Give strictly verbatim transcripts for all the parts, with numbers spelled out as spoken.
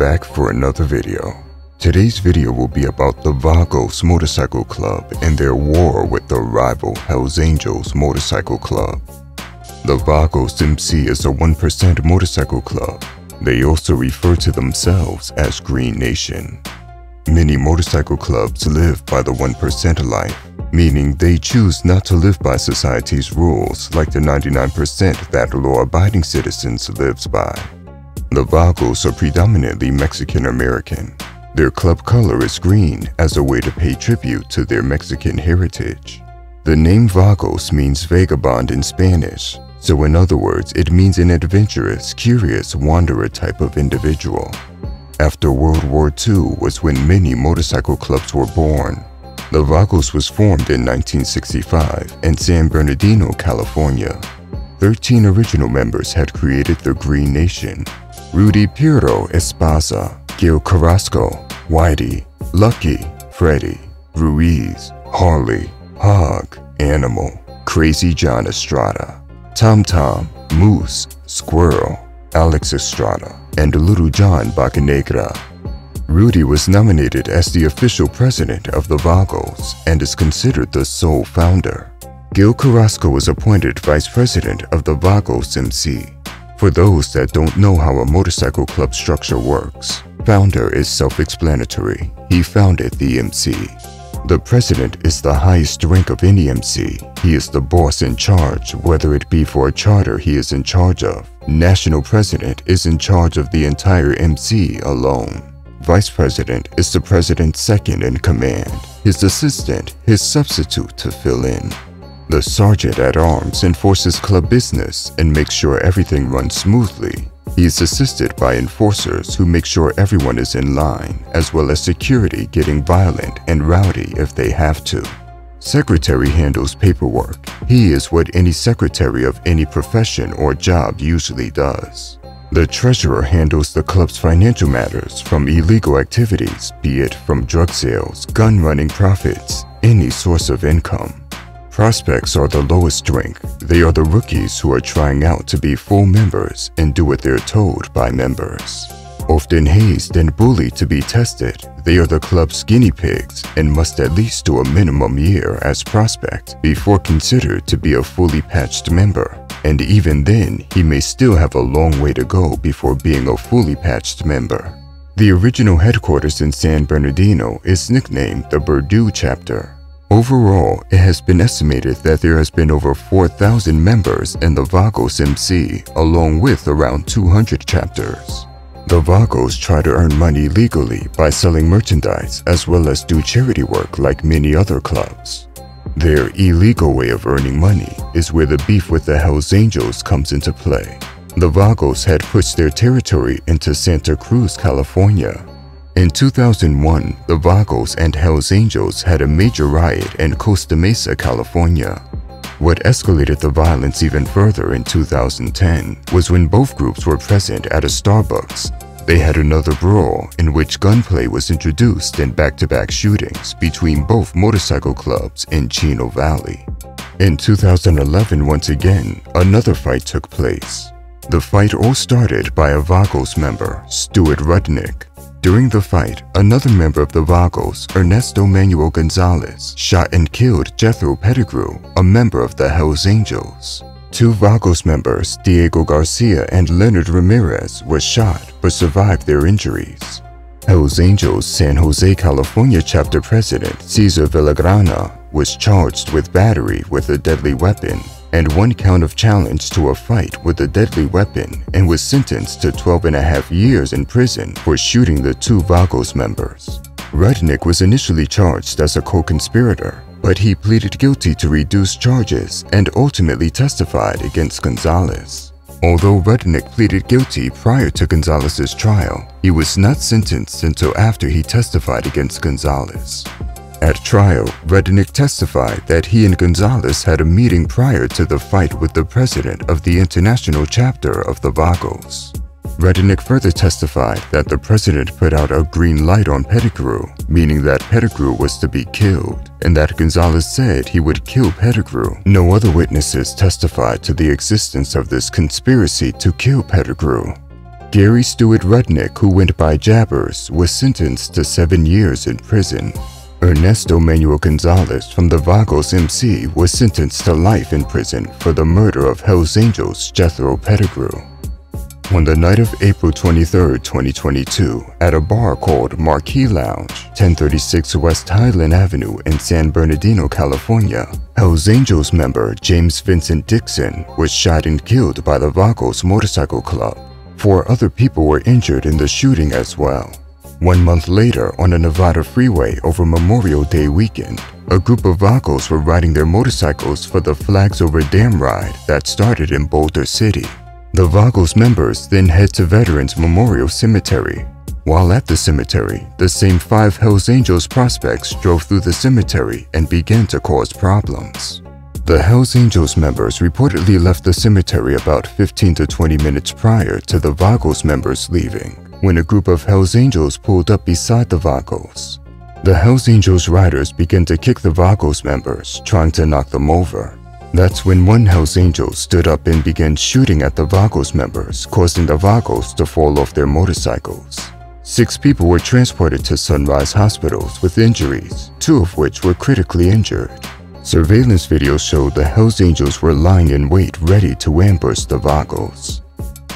back for another video. Today's video will be about the Vagos Motorcycle Club and their war with the rival Hells Angels Motorcycle Club. The Vagos M C is a one percent motorcycle club. They also refer to themselves as Green Nation. Many motorcycle clubs live by the one percent life, meaning they choose not to live by society's rules like the ninety-nine percent that law-abiding citizens lives by. The Vagos are predominantly Mexican-American. Their club color is green as a way to pay tribute to their Mexican heritage. The name Vagos means vagabond in Spanish, so in other words, it means an adventurous, curious wanderer type of individual. After World War Two was when many motorcycle clubs were born. The Vagos was formed in nineteen sixty-five in San Bernardino, California. Thirteen original members had created the Green Nation: Rudy Piero Espasa, Gil Carrasco, Whitey, Lucky, Freddy, Ruiz, Harley, Hog, Animal, Crazy John Estrada, Tom Tom, Moose, Squirrel, Alex Estrada, and Little John Bacanegra. Rudy was nominated as the official president of the Vagos and is considered the sole founder. Gil Carrasco was appointed vice president of the Vagos M C. For those that don't know how a motorcycle club structure works, founder is self-explanatory. He founded the M C. The president is the highest rank of any M C. He is the boss in charge, whether it be for a charter he is in charge of. National president is in charge of the entire M C alone. Vice president is the president's second in command, his assistant, his substitute to fill in. The sergeant at arms enforces club business and makes sure everything runs smoothly. He is assisted by enforcers who make sure everyone is in line, as well as security getting violent and rowdy if they have to. Secretary handles paperwork. He is what any secretary of any profession or job usually does. The treasurer handles the club's financial matters from illegal activities, be it from drug sales, gun running profits, any source of income. Prospects are the lowest rank. They are the rookies who are trying out to be full members and do what they're told by members. Often hazed and bullied to be tested, they are the club's guinea pigs and must at least do a minimum year as prospect before considered to be a fully patched member. And even then, he may still have a long way to go before being a fully patched member. The original headquarters in San Bernardino is nicknamed the Berdoo Chapter. Overall, it has been estimated that there has been over four thousand members in the Vagos M C, along with around two hundred chapters. The Vagos try to earn money legally by selling merchandise as well as do charity work like many other clubs. Their illegal way of earning money is where the beef with the Hells Angels comes into play. The Vagos had pushed their territory into Santa Cruz, California. In two thousand one, the Vagos and Hells Angels had a major riot in Costa Mesa, California. What escalated the violence even further in two thousand ten was when both groups were present at a Starbucks. They had another brawl in which gunplay was introduced in back-to-back shootings between both motorcycle clubs in Chino Valley. In two thousand eleven, once again, another fight took place. The fight all started by a Vagos member, Stuart Rudnick. During the fight, another member of the Vagos, Ernesto Manuel Gonzalez, shot and killed Jethro Pettigrew, a member of the Hells Angels. Two Vagos members, Diego Garcia and Leonard Ramirez, were shot but survived their injuries. Hells Angels San Jose, California chapter president Cesar Villagrana was charged with battery with a deadly weapon and one count of challenge to a fight with a deadly weapon and was sentenced to twelve and a half years in prison for shooting the two Vagos members. Rudnick was initially charged as a co-conspirator, but he pleaded guilty to reduced charges and ultimately testified against Gonzalez. Although Rudnick pleaded guilty prior to Gonzalez's trial, he was not sentenced until after he testified against Gonzalez. At trial, Rudnick testified that he and Gonzalez had a meeting prior to the fight with the president of the international chapter of the Vagos. Rudnick further testified that the president put out a green light on Pettigrew, meaning that Pettigrew was to be killed, and that Gonzalez said he would kill Pettigrew. No other witnesses testified to the existence of this conspiracy to kill Pettigrew. Gary Stewart Rudnick, who went by Jabbers, was sentenced to seven years in prison. Ernesto Manuel Gonzalez from the Vagos M C was sentenced to life in prison for the murder of Hells Angels Jethro Pettigrew. On the night of April twenty-third, twenty twenty-two, at a bar called Marquee Lounge, ten thirty-six West Highland Avenue in San Bernardino, California, Hells Angels member James Vincent Dixon was shot and killed by the Vagos Motorcycle Club. Four other people were injured in the shooting as well. One month later, on a Nevada freeway over Memorial Day weekend, a group of Vagos were riding their motorcycles for the Flags Over Dam ride that started in Boulder City. The Vagos members then head to Veterans Memorial Cemetery. While at the cemetery, the same five Hells Angels prospects drove through the cemetery and began to cause problems. The Hells Angels members reportedly left the cemetery about fifteen to twenty minutes prior to the Vagos members leaving, when a group of Hells Angels pulled up beside the Vagos. The Hells Angels riders began to kick the Vagos members, trying to knock them over. That's when one Hells Angel stood up and began shooting at the Vagos members, causing the Vagos to fall off their motorcycles. Six people were transported to Sunrise Hospitals with injuries, two of which were critically injured. Surveillance video showed the Hells Angels were lying in wait, ready to ambush the Vagos.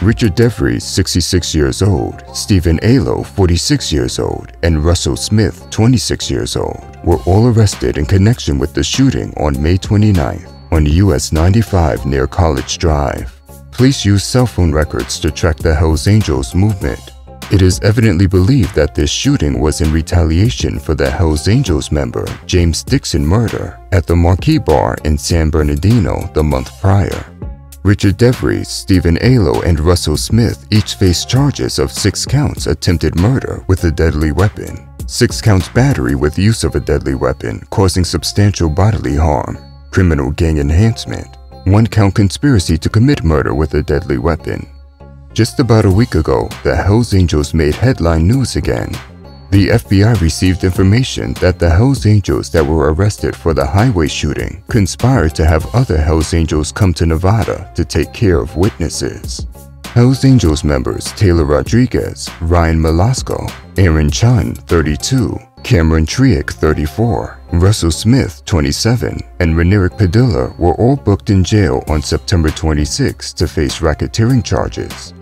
Richard Devery, sixty-six years old, Stephen Alo, forty-six years old, and Russell Smith, twenty-six years old, were all arrested in connection with the shooting on May twenty-ninth on U S ninety-five near College Drive. Police used cell phone records to track the Hells Angels movement. It is evidently believed that this shooting was in retaliation for the Hells Angels member James Dixon murder at the Marquee Bar in San Bernardino the month prior. Richard Devery, Stephen Alo, and Russell Smith each faced charges of six counts attempted murder with a deadly weapon, six counts battery with use of a deadly weapon causing substantial bodily harm, criminal gang enhancement, one count conspiracy to commit murder with a deadly weapon. Just about a week ago, the Hells Angels made headline news again. The F B I received information that the Hells Angels that were arrested for the highway shooting conspired to have other Hells Angels come to Nevada to take care of witnesses. Hells Angels members Taylor Rodriguez, Ryan Malasco, Aaron Chun, thirty-two, Cameron Trick, thirty-four, Russell Smith, twenty-seven, and Renirik Padilla were all booked in jail on September twenty-sixth to face racketeering charges.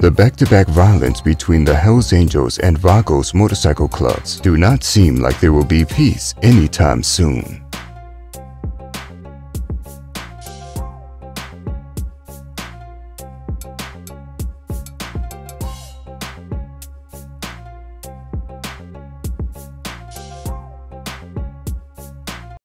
The back-to-back violence between the Hells Angels and Vagos motorcycle clubs do not seem like there will be peace anytime soon.